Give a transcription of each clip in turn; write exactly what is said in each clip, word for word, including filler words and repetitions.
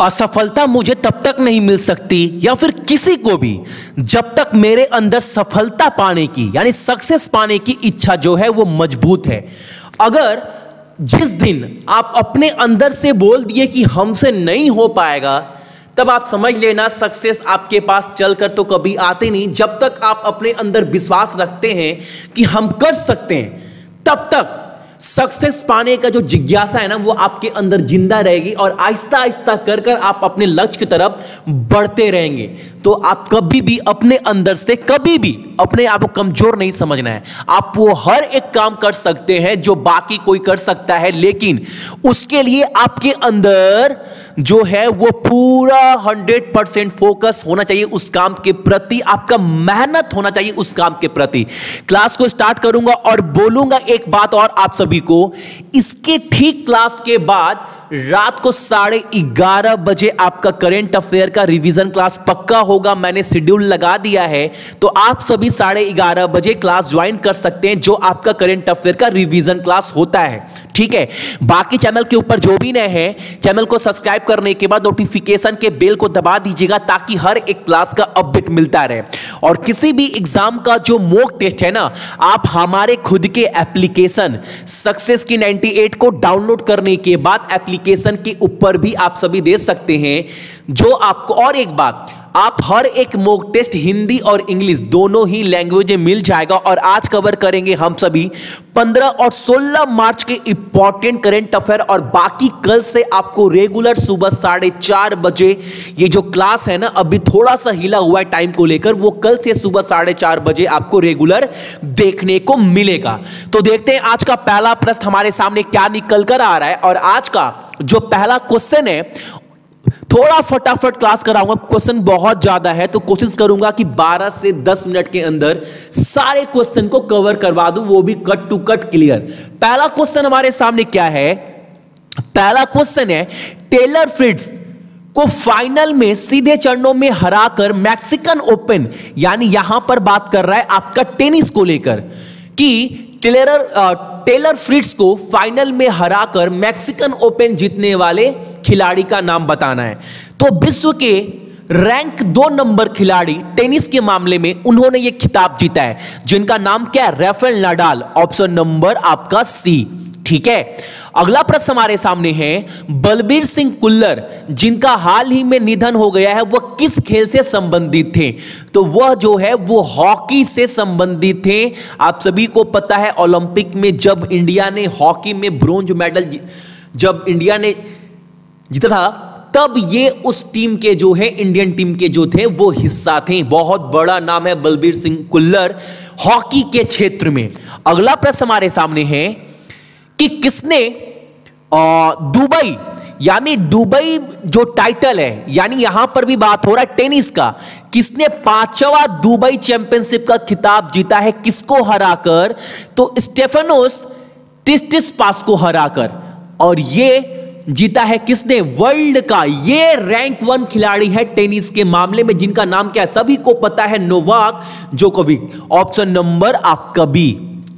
असफलता मुझे तब तक नहीं मिल सकती या फिर किसी को भी जब तक मेरे अंदर सफलता पाने की यानी सक्सेस पाने की इच्छा जो है वो मजबूत है। अगर जिस दिन आप अपने अंदर से बोल दिए कि हमसे नहीं हो पाएगा, तब आप समझ लेना सक्सेस आपके पास चलकर तो कभी आते नहीं। जब तक आप अपने अंदर विश्वास रखते हैं कि हम कर सकते हैं, तब तक सक्सेस पाने का जो जिज्ञासा है ना वो आपके अंदर जिंदा रहेगी और आहिस्ता आहिस्ता कर कर आप अपने लक्ष्य की तरफ बढ़ते रहेंगे। तो आप कभी भी अपने अंदर से कभी भी अपने आप को कमजोर नहीं समझना है। आप वो हर एक काम कर सकते हैं जो बाकी कोई कर सकता है, लेकिन उसके लिए आपके अंदर जो है वो पूरा हंड्रेड परसेंट फोकस होना चाहिए उस काम के प्रति, आपका मेहनत होना चाहिए उस काम के प्रति। क्लास को स्टार्ट करूंगा और बोलूंगा एक बात और आप सभी को, इसके ठीक क्लास के बाद रात को साढ़े ग्यारह बजे आपका करंट अफेयर का रिवीजन क्लास पक्का होगा। मैंने शेड्यूल लगा दिया है, तो आप सभी साढ़े ग्यारह बजे क्लास ज्वाइन कर सकते हैं जो आपका करंट अफेयर का रिवीजन क्लास होता है। ठीक है, बाकी चैनल के ऊपर जो भी नए हैं, चैनल को सब्सक्राइब करने के बाद नोटिफिकेशन के बेल को दबा दीजिएगा ताकि हर एक क्लास का अपडेट मिलता रहे। और किसी भी एग्जाम का जो मॉक टेस्ट है ना, आप हमारे खुद के एप्लीकेशन सक्सेस की नाइन्टी एट को डाउनलोड करने के बाद एप्लीकेशन के ऊपर भी आप सभी दे सकते हैं जो आपको। और एक बात, आप हर एक मॉक टेस्ट हिंदी और इंग्लिश दोनों ही लैंग्वेज में मिल जाएगा। और आज कवर करेंगे हम सभी पंद्रह और सोलह मार्च के इंपॉर्टेंट करंट अफेयर, और बाकी कल से आपको रेगुलर सुबह साढ़े चार बजे ये जो क्लास है ना, अभी थोड़ा सा हिला हुआ है टाइम को लेकर, वो कल से सुबह साढ़े चार बजे आपको रेगुलर देखने को मिलेगा। तो देखते हैं आज का पहला प्रश्न हमारे सामने क्या निकल कर आ रहा है। और आज का जो पहला क्वेश्चन है, थोड़ा फटाफट क्लास कराऊंगा, क्वेश्चन बहुत ज्यादा है तो कोशिश करूंगा कि बारह से दस मिनट के अंदर सारे क्वेश्चन को कवर करवा दूं, वो भी कट टू कट क्लियर। पहला क्वेश्चन हमारे सामने क्या है? पहला क्वेश्चन है, टेलर फ्रिट्ज को फाइनल में सीधे चरणों में हराकर मैक्सिकन ओपन, यानी यहां पर बात कर रहा है आपका टेनिस को लेकर, कि टेलर टेलर फ्रिट्ज को फाइनल में हराकर मैक्सिकन ओपन जीतने वाले खिलाड़ी का नाम बताना है। तो विश्व के रैंक दो नंबर खिलाड़ी टेनिस के मामले में उन्होंने यह खिताब जीता है, जिनका नाम क्या है? Rafale Nadal. ऑप्शन नंबर आपका सी। ठीक है, अगला प्रश्न हमारे सामने है, बलबीर सिंह कुल्लर जिनका हाल ही में निधन हो गया है, वह किस खेल से संबंधित थे? तो वह जो है वो हॉकी से संबंधित थे। आप सभी को पता है ओलंपिक में जब इंडिया ने हॉकी में ब्रॉन्ज मेडल जब इंडिया ने जीता था, तब ये उस टीम के जो है इंडियन टीम के जो थे वो हिस्सा थे। बहुत बड़ा नाम है बलबीर सिंह कुल्लर हॉकी के क्षेत्र में। अगला प्रश्न हमारे सामने है कि किसने दुबई यानी दुबई जो टाइटल है, यानी यहां पर भी बात हो रहा है टेनिस का, किसने पांचवा दुबई चैंपियनशिप का खिताब जीता है? किसको हराकर? तो स्टेफानोस टिस्टिसपास को हराकर। और ये जीता है किसने? वर्ल्ड का ये रैंक वन खिलाड़ी है टेनिस के मामले में, जिनका नाम क्या है? सभी को पता है, नोवाक जोकोविक। ऑप्शन नंबर आपका बी।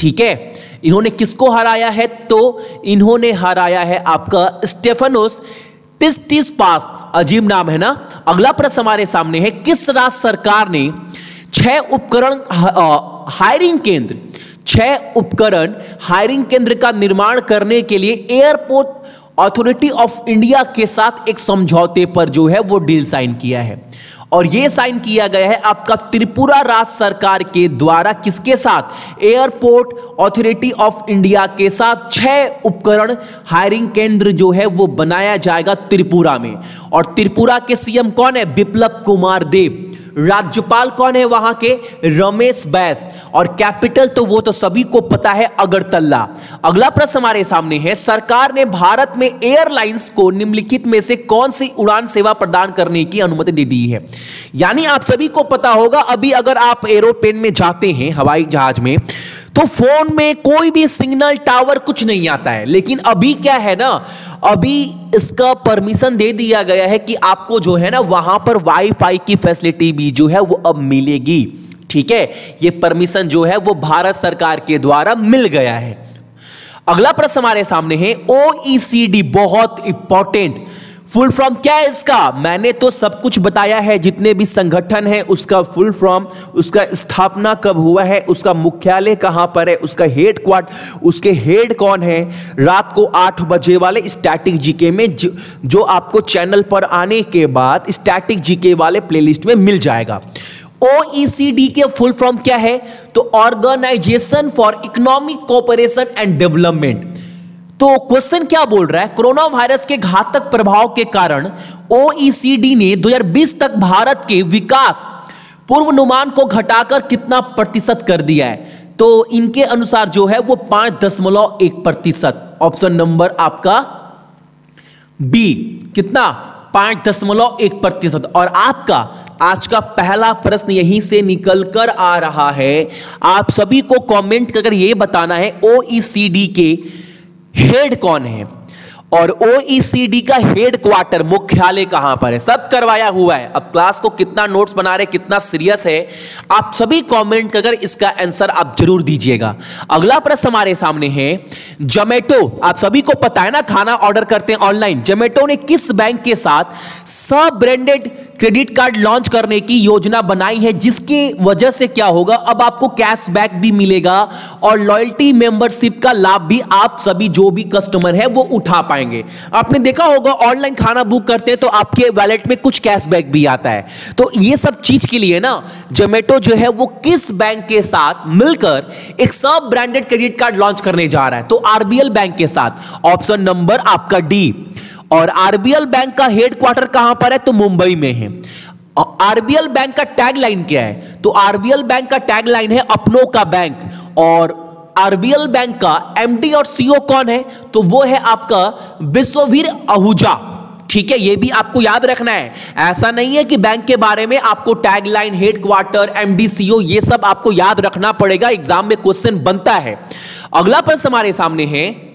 ठीक है, इन्होंने किसको हराया है? तो इन्होंने हराया है आपका स्टेफानोस टिस्टिसपास। अजीब नाम है ना। अगला प्रश्न हमारे सामने है, किस राज्य सरकार ने छह उपकरण हायरिंग केंद्र छह उपकरण हायरिंग केंद्र का निर्माण करने के लिए एयरपोर्ट अथॉरिटी ऑफ इंडिया के साथ एक समझौते पर जो है वो डील साइन किया है? और ये साइन किया गया है आपका त्रिपुरा राज्य सरकार के द्वारा। किसके साथ? एयरपोर्ट अथॉरिटी ऑफ इंडिया के साथ छह उपकरण हायरिंग केंद्र जो है वो बनाया जाएगा त्रिपुरा में। और त्रिपुरा के सीएम कौन है? बिप्लब कुमार देब। राज्यपाल कौन है वहां के? रमेश बैस। और कैपिटल तो वो तो सभी को पता है, अगरतला। अगला प्रश्न हमारे सामने है, सरकार ने भारत में एयरलाइंस को निम्नलिखित में से कौन सी उड़ान सेवा प्रदान करने की अनुमति दे दी है? यानी आप सभी को पता होगा, अभी अगर आप एरोप्लेन में जाते हैं, हवाई जहाज में, तो फोन में कोई भी सिग्नल टावर कुछ नहीं आता है। लेकिन अभी क्या है ना, अभी इसका परमिशन दे दिया गया है कि आपको जो है ना वहां पर वाईफाई की फैसिलिटी भी जो है वो अब मिलेगी। ठीक है, ये परमिशन जो है वो भारत सरकार के द्वारा मिल गया है। अगला प्रश्न हमारे सामने है, ओईसीडी बहुत इंपॉर्टेंट फुल फॉर्म क्या है इसका? मैंने तो सब कुछ बताया है, जितने भी संगठन है उसका फुल फॉर्म, उसका स्थापना कब हुआ है, उसका मुख्यालय कहां पर है, उसका हेड क्वार्टर, उसके हेड कौन है। रात को आठ बजे वाले स्टैटिक जीके में जो आपको चैनल पर आने के बाद स्टैटिक जीके वाले प्लेलिस्ट में मिल जाएगा। O E C D के फुल फॉर्म क्या है? तो organisation for economic cooperation and development. तो क्वेश्चन क्या बोल रहा है? कोरोना वायरस के घातक प्रभाव के कारण O E C D ने दो हज़ार बीस तक भारत के विकास पूर्वानुमान को घटाकर कितना प्रतिशत कर दिया है? तो इनके अनुसार जो है वो पांच दशमलव एक प्रतिशत। ऑप्शन नंबर आपका बी कितना? पांच दशमलव एक प्रतिशत। और आपका आज का पहला प्रश्न यहीं से निकलकर आ रहा है। आप सभी को कमेंट करके ये बताना है O E C D के हेड कौन है और O E C D का हेड क्वार्टर मुख्यालय कहां पर है। सब करवाया हुआ है। अब क्लास को कितना नोट्स बना रहे, कितना सीरियस है, आप सभी कमेंट करके इसका आंसर आप जरूर दीजिएगा। अगला प्रश्न हमारे सामने है जोमेटो। आप सभी को पता है ना, खाना ऑर्डर करते हैं ऑनलाइन। जोमेटो ने किस बैंक के साथ सब ब्रांडेड क्रेडिट कार्ड लॉन्च करने की योजना बनाई है, जिसकी वजह से क्या होगा, अब आपको कैशबैक भी मिलेगा और लॉयल्टी मेंबरशिप का लाभ भी आप सभी जो भी कस्टमर है वो उठा पाएंगे। आपने देखा होगा ऑनलाइन खाना बुक करते हैं तो आपके वॉलेट में कुछ कैशबैक भी आता है। तो ये सब चीज के लिए ना जोमेटो जो है वो किस बैंक के साथ मिलकर एक सब ब्रांडेड क्रेडिट कार्ड लॉन्च करने जा रहा है? तो आरबीएल बैंक के साथ। ऑप्शन नंबर आपका डी। और आरबीएल बैंक का हेडक्वार्टर कहां पर है? तो मुंबई में है। आरबीएल बैंक का टैगलाइन क्या है? तो आरबीएल बैंक का टैगलाइन है अपनों का बैंक। और आरबीएल बैंक का एमडी और सीईओ कौन है? तो वो है आपका विश्ववीर आहूजा। ठीक है, ये भी आपको याद रखना है। ऐसा नहीं है कि बैंक के बारे में आपको टैगलाइन, हेडक्वार्टर, एमडी, सीईओ ये सब आपको याद रखना पड़ेगा, एग्जाम में क्वेश्चन बनता है। अगला प्रश्न हमारे सामने है,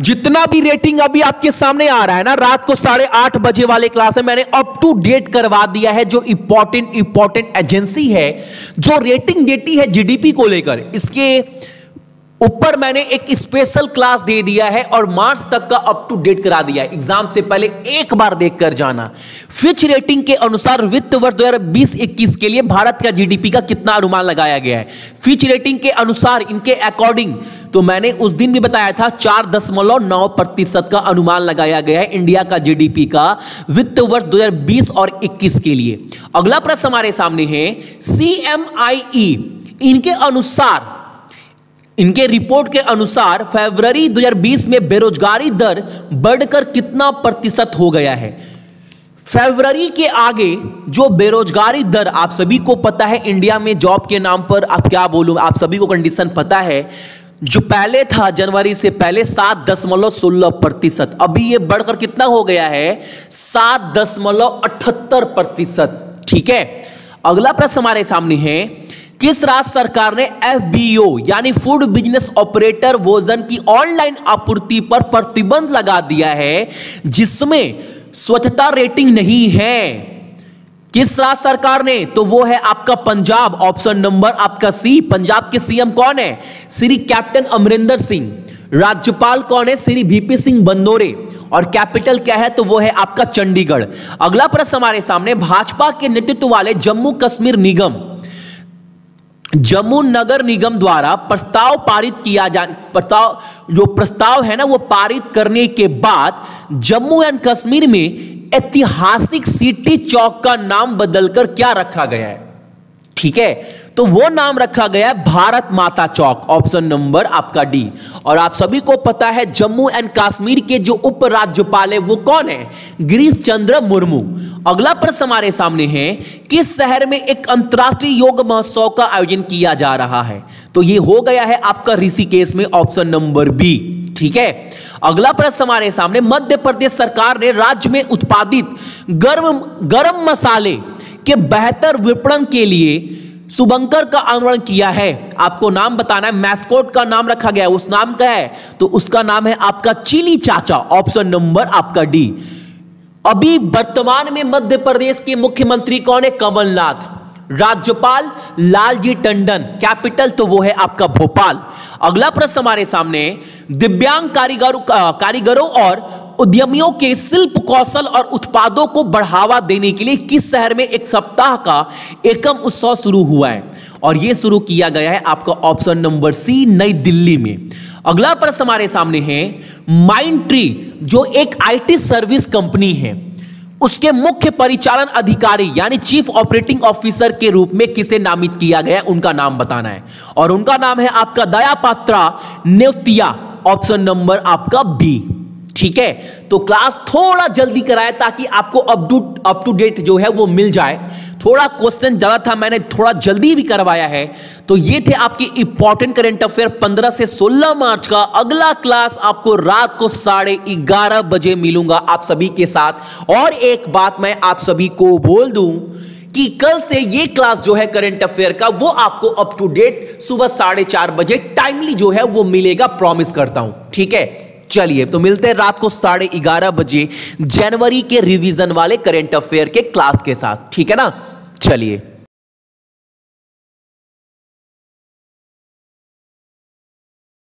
जितना भी रेटिंग अभी आपके सामने आ रहा है ना, रात को साढ़े आठ बजे वाले क्लास में मैंने अप टू डेट करवा दिया है। जो इंपॉर्टेंट इंपॉर्टेंट एजेंसी है जो रेटिंग देती है जीडीपी को लेकर, इसके ऊपर मैंने एक स्पेशल क्लास दे दिया है और मार्च तक का अप टू डेट करा दिया है। एग्जाम से पहले एक बार देखकर जाना। फिच रेटिंग के अनुसार वित्त वर्ष दो हज़ार बीस इक्कीस के लिए भारत का जीडीपी का कितना अनुमान लगाया गया है? फिच रेटिंग के अनुसार इनके अकॉर्डिंग, तो मैंने उस दिन भी बताया था चार दशमलव नौ प्रतिशत का अनुमान लगाया गया है इंडिया का जीडीपी का वित्त वर्ष दो हज़ार बीस और इक्कीस के लिए। अगला प्रश्न हमारे सामने है सीएमआईई। इनके अनुसार, इनके रिपोर्ट के अनुसार फरवरी दो हज़ार बीस में बेरोजगारी दर बढ़कर कितना प्रतिशत हो गया है? फरवरी के आगे जो बेरोजगारी दर, आप सभी को पता है इंडिया में जॉब के नाम पर, आप क्या बोलूं, आप सभी को कंडीशन पता है, जो पहले था जनवरी से पहले सात दशमलव सोलह प्रतिशत, अभी ये बढ़कर कितना हो गया है? सात दशमलव अठहत्तर प्रतिशत। ठीक है, अगला प्रश्न हमारे सामने है, किस राज्य सरकार ने एफ बी ओ यानी फूड बिजनेस ऑपरेटर भोजन की ऑनलाइन आपूर्ति पर प्रतिबंध लगा दिया है जिसमें स्वच्छता रेटिंग नहीं है? किस राज्य सरकार ने? तो वो है आपका पंजाब। ऑप्शन नंबर आपका सी। पंजाब के सीएम कौन है? श्री कैप्टन अमरिंदर सिंह। राज्यपाल कौन है? श्री वीपी सिंह बंदोरे। और कैपिटल क्या है? तो वो है आपका चंडीगढ़। अगला प्रश्न हमारे सामने, भाजपा के नेतृत्व वाले जम्मू कश्मीर निगम, जम्मू नगर निगम द्वारा प्रस्ताव पारित किया जा प्रस्ताव जो प्रस्ताव है ना वो पारित करने के बाद जम्मू एंड कश्मीर में ऐतिहासिक सिटी चौक का नाम बदलकर क्या रखा गया है? ठीक है, तो वो नाम रखा गया है भारत माता चौक। ऑप्शन नंबर आपका डी। और आप सभी को पता है जम्मू एंड कश्मीर के जो उपराज्यपाल है वो कौन है? गिरीश चंद्र मुर्मू। अगला प्रश्न हमारे सामने है, किस शहर में एक अंतर्राष्ट्रीय योग महोत्सव का आयोजन किया जा रहा है? तो ये हो गया है आपका ऋषिकेश में। Option number B. ठीक है, अगला प्रश्न हमारे सामने, मध्य प्रदेश सरकार ने राज्य में उत्पादित गर्म गर्म मसाले के बेहतर विपणन के लिए शुभंकर का अनावरण किया है। आपको नाम बताना है, मैस्कोट का नाम रखा गया है, उस नाम का है, तो उसका नाम है आपका चिली चाचा। ऑप्शन नंबर आपका डी। अभी वर्तमान में मध्य प्रदेश के मुख्यमंत्री कौन है? कमलनाथ। राज्यपाल लालजी टंडन। कैपिटल तो वो है आपका भोपाल। अगला प्रश्न हमारे सामने, दिव्यांग कारीगरों कारीगरों और उद्यमियों के शिल्प कौशल और उत्पादों को बढ़ावा देने के लिए किस शहर में एक सप्ताह का एकम उत्सव शुरू हुआ है? और यह शुरू किया गया है आपका ऑप्शन नंबर सी, नई दिल्ली में। अगला प्रश्न हमारे सामने है माइंड ट्री, जो एक आईटी सर्विस कंपनी है, उसके मुख्य परिचालन अधिकारी यानी चीफ ऑपरेटिंग ऑफिसर के रूप में किसे नामित किया गया, उनका नाम बताना है। और उनका नाम है आपका दयापात्रा नेवतिया, ऑप्शन नंबर आपका बी। ठीक है, तो क्लास थोड़ा जल्दी कराए ताकि आपको अप टू डेट जो है वो मिल जाए। थोड़ा क्वेश्चन ज्यादा था, मैंने थोड़ा जल्दी भी करवाया है। तो ये थे आपके इंपॉर्टेंट करंट अफेयर पंद्रह से सोलह मार्च का। अगला क्लास आपको रात को साढ़े ग्यारह बजे मिलूंगा आप सभी के साथ। और एक बात मैं आप सभी को बोल दूं कि कल से ये क्लास जो है करंट अफेयर का वो आपको अप टू डेट सुबह साढ़े चार बजे टाइमली जो है वो मिलेगा, प्रॉमिस करता हूं। ठीक है, चलिए तो मिलते हैं रात को साढ़े ग्यारह बजे जनवरी के रिवीजन वाले करंट अफेयर के क्लास के साथ। ठीक है ना, चलिए।